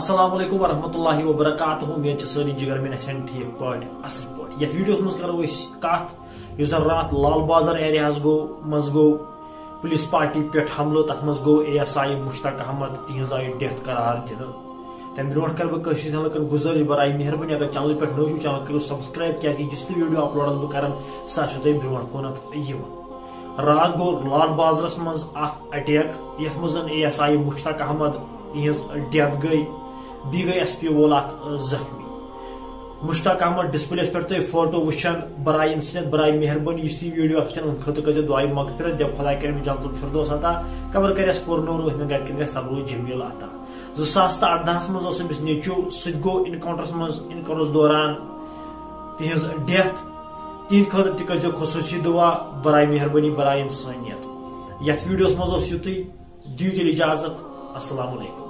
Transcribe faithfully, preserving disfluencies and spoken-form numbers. Assalamualaikum warahmatullahi wabarakatuh. Mujhe chasani jigar mein hasan theek part asal part. Yet videos mus karo is kaat user raat lalbazar areas go mazgo police party pet hamlo tat mazgo A S I Mushtaq Ahmad tihza death qarar dena. Tam birot karba kashish halakan guzarish barai meherbani agar channel pe no chu channel karo subscribe kiya ki jis video upload asbu karan sashudai birot konat yiwa. Raat go lalbazar maz ak attack yafmazan A S I Mushtaq Ahmad tihz death gayi. Bigă S P O volak zahmi. Mushtaq Ahmad display pe foto ușan, barai incident, barai meherbani, isti video action în khata kaze duai magfirat de khuda karim jantul firdaus ata, kabar kare sporno ro hna gar kare sabru jamil ata. două mii optsprezece maz os bis nechu sidgo encounters maz encounters doran his death tin khata tikajo khususi dua barai meherbani barai insaniyat. Yat videos maz os yuti diu ijazat. Assalamu alaikum.